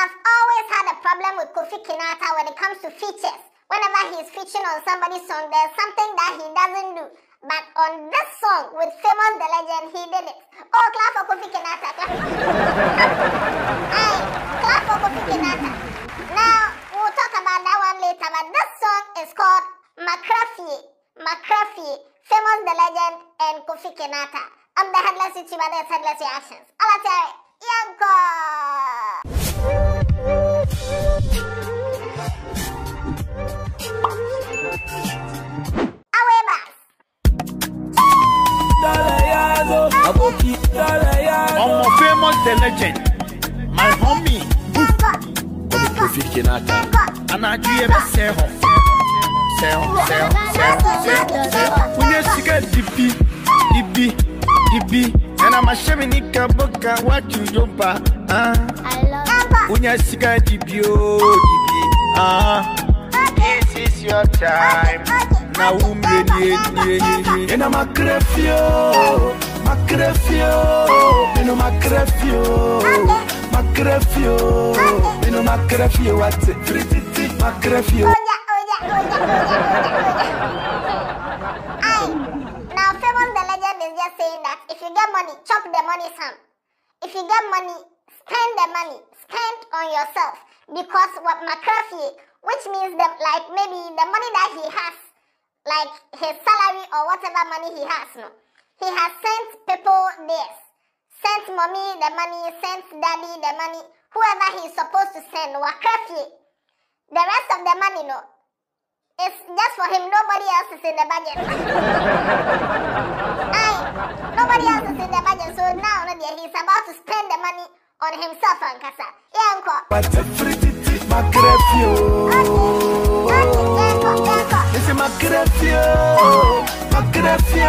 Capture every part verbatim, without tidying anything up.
I've always had a problem with Kofi Kinaata when it comes to features. Whenever he's featuring on somebody's song, there's something that he doesn't do. But on this song with Famous the Legend, he did it. Oh, clap for Kofi Kinaata. Aye, clap for Kofi Kinaata. Now, we'll talk about that one later, but this song is called Makra Fie. Makra Fie, Famous the Legend, and Kofi Kinaata. I'm the Headless YouTuber, that's Headless Reactions. Alatari, Yanko! I'm a Famous the Legend, my homie, Kofi Kinaata, and I do ever sell, sell, sell, sell, sell. When you see a dippy, dippy, dippy, and I'm a shaminika boka, what you don't buy, ah. When you see a dippy, ah. This is your time. Now I'm ready, and I'm a crafio. Makra Fie, me no Makra Fie, Makra Fie, me no Makra Fie. What? Makra Fie. Oya, oya, oya, oya. Aye. Now, Famous the Legend is just saying that if you get money, chop the money some. If you get money, spend the money, spend on yourself. Because what Makra Fie, which means that like maybe the money that he has, like his salary or whatever money he has, no. He has sent people this, sent mommy the money, sent daddy the money, whoever he's supposed to send, Makra Fie. The rest of the money, no, it's just for him, nobody else is in the budget. Aye, nobody else is in the budget, so now he's about to spend the money on himself and Kasa. Yeah, uncle. But it's Makra Fie, Makra Fie, Makra Fie.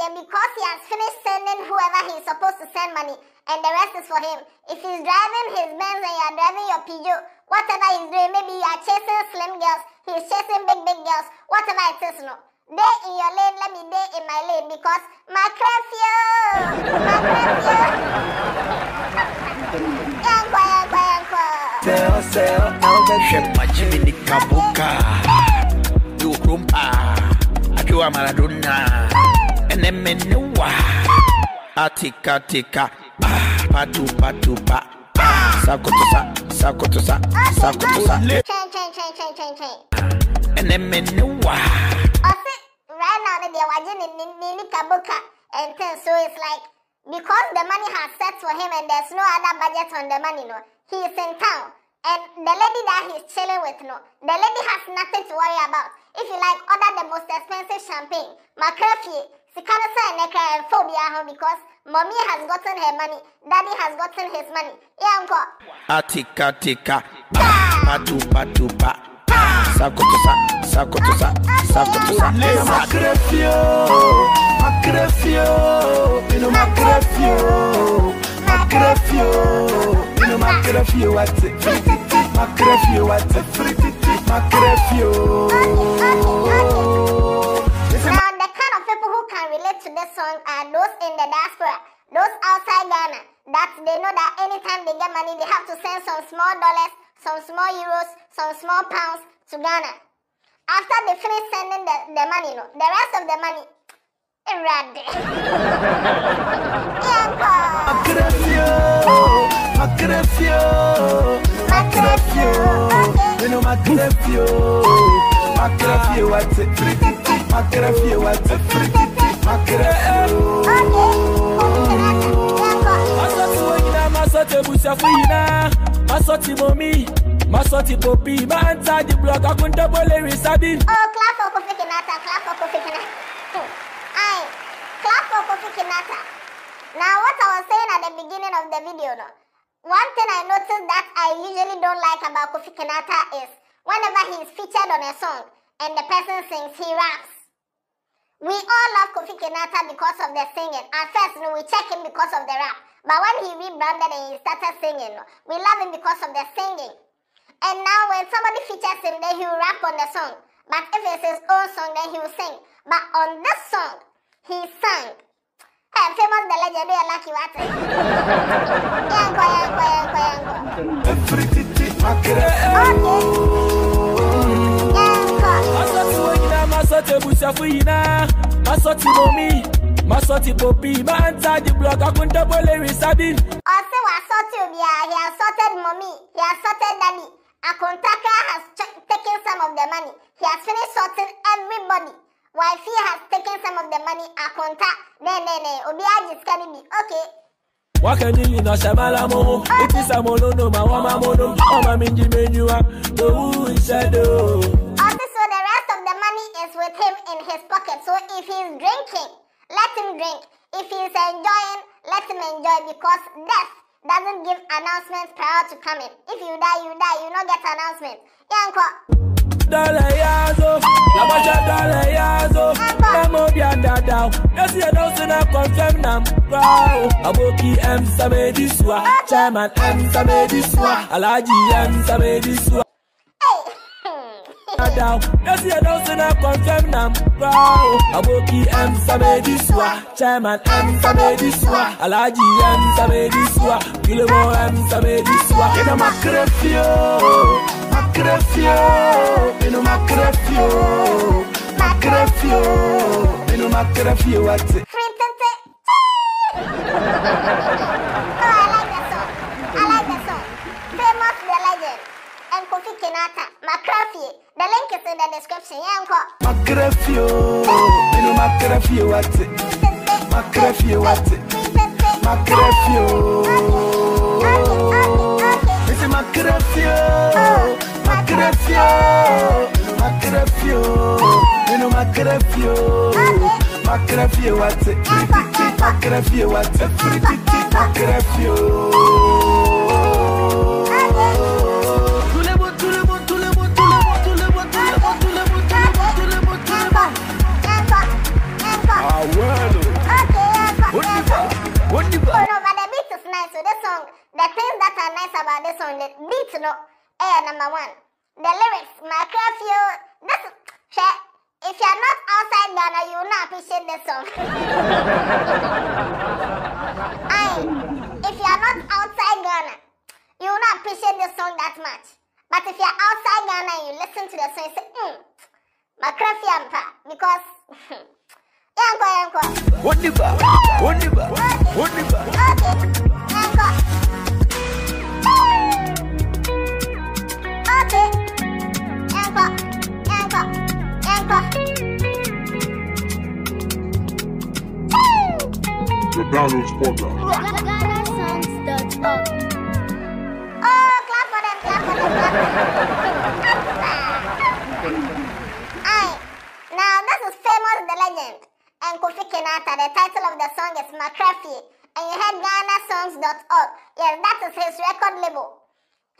Because he has finished sending whoever he's supposed to send money, and the rest is for him. If he's driving his Benz and you're driving your Peugeot, whatever he's doing, maybe you are chasing slim girls, he's chasing big, big girls, whatever it is, no. They in your lane, let me they in my lane, because Makra Fie! Makra Fie! Yankwa, yankwa, yankwa! Sell, sell, all the shepa chimini kabuka. You rumpa, akiwa Maradona. Nemenua atika tika patu patu pa sakotosa sakotosa sakotosa chain chain chain chain chain chain nemenua. Also right now they are watching Nini Kabuka and things, so it's like because the money has set for him and there's no other budget on the money, no, he is in town and the lady that he's chilling with, no, the lady has nothing to worry about. If you like, order the most expensive champagne, Makra Fie. Sikanasa and Nekra and phobia because mommy has gotten her money, daddy has gotten his money. Yeah, uncle. Atika tika, patu patu pa, sakotosa, sakotosa, sakotosa. Makra Fie, Makra Fie, Makra Fie, Makra Fie, Makra Fie, what's it? Makra Fie, what's it? Makra Fie. Relate to this song are those in the diaspora, those outside Ghana, that they know that anytime they get money, they have to send some small dollars, some small euros, some small pounds to Ghana. After they finish sending the, the money, no, the rest of the money, it's right there. Makra Fie, Makra Fie, Makra Fie, you know Makra Fie, Makra Fie, what's it? Makra Fie, what's it? Oh, clap for Kofi Kinaata, clap for Kofi Kinaata. Aye, clap for Kofi Kinaata. Now what I was saying at the beginning of the video, no? One thing I noticed that I usually don't like about Kofi Kinaata is whenever he is featured on a song and the person sings, he raps. We all love Kofi Kinaata because of the singing. At first, you know, we check him because of the rap. But when he rebranded and he started singing, we love him because of the singing. And now when somebody features him, then he will rap on the song. But if it's his own song, then he will sing. But on this song, he sang. Hey, Famous the Legend, we are lucky, what? Yanko, yanko, yanko, yanko. Okay. Also, I sorted Obia, he has sorted mommy, he has sorted daddy. Akontaka has taken some of the money. He has finished sorting everybody. While he has taken some of the money, Akonta. Ne ne ne. Obia just can't be okay. What can you know? Shabala mo. It is a mono no ma wama mono. Oma minji menua. Oh, shadow. Also, so the rest of the money is with him in his pocket. So if he's drinking, let him drink. If he's enjoying, let him enjoy, because death doesn't give announcements prior to coming. If you die, you die. You don't get announcements. Yanko. Hey. Makra Fie, eno Makra Fie, Makra Fie, eno Makra Fie what? Free tente. Oh, I like that song. I like that song. Famous the Legend and Kofi Kinaata, Makra Fie. The link is in the description. Yeah, uncle. Makra Fie, eno Makra Fie what? Makra Fie what? Makra Fie. It's Makra Fie. Makra Fie, Makra Fie, you know Makra Fie, Makra Fie what's it? Makra Fie what's it? Makra Fie. Tulebo, tulebo, tulebo, tulebo, tulebo, tulebo, tulebo, tulebo, tulebo. Emba, emba. Ah well. Okay, emba. What do you? What do you? Oh no, but the beat is nice. So this song, the things that are nice about this song, the beat, no. Eh, number one. The lyrics, Makra Fie, this is, if you are not outside Ghana, you will not appreciate this song. Aye, if you are not outside Ghana, you will not appreciate this song that much. But if you are outside Ghana and you listen to the song, you say, hmm, Makra Fie ampa, because, yanko, yanko. Wondiba, wondiba, wondiba. Okay, yanko. Okay. The downloads portal. Ghana songs dot org. Oh, clap for them, clap for them, clap for them. Aye. Now, this is Famous the Legend and Kofi Kinaata. The title of the song is Makra Fie. And you heard Ghana songs dot org. Yes, that is his record label.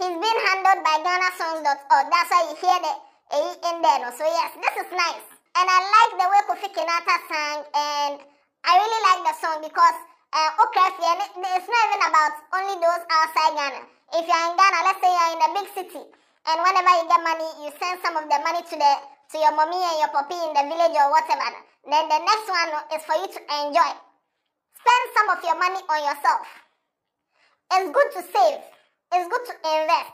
He's been handled by Ghana songs dot org. That's why you hear the A in there. So, yes, this is nice. And I like the way Kofi Kinaata sang, and I really like the song because uh, Okrefi, and it, it's not even about only those outside Ghana. If you're in Ghana, let's say you're in a big city, and whenever you get money, you send some of the money to the to your mommy and your papi in the village or whatever. Then the next one is for you to enjoy. Spend some of your money on yourself. It's good to save. It's good to invest.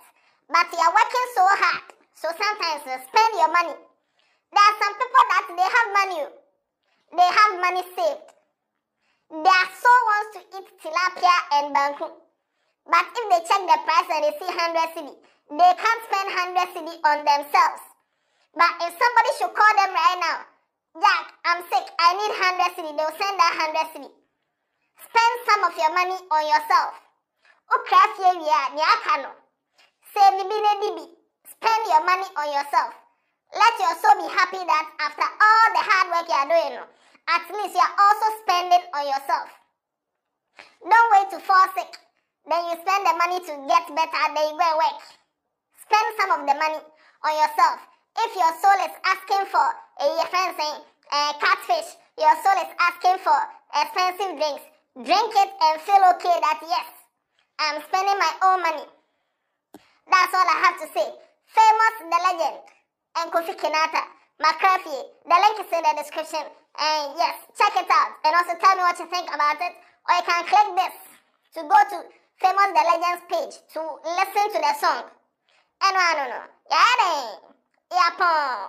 But you're working so hard, so sometimes you spend your money. There are some people that they have money. They have money saved. Their soul wants to eat tilapia and banku. But if they check the price and they see one hundred cedi, they can't spend one hundred cedi on themselves. But if somebody should call them right now, Jack, I'm sick, I need one hundred cedi, they'll send that one hundred cedi. Spend some of your money on yourself. Spend your money on yourself. Let your soul be happy that after all the hard work you are doing, at least you are also spending on yourself. Don't wait to fall sick. Then you spend the money to get better, then you go and work. Spend some of the money on yourself. If your soul is asking for a fancy uh, catfish, your soul is asking for expensive drinks, drink it and feel okay that yes, I'm spending my own money. That's all I have to say. Famous the Legend and Kofi Kinaata, Makra Fie. The link is in the description. And yes, check it out. And also tell me what you think about it. Or you can click this to go to Famous the Legend's page to listen to the song. And no, no, no. Yeah,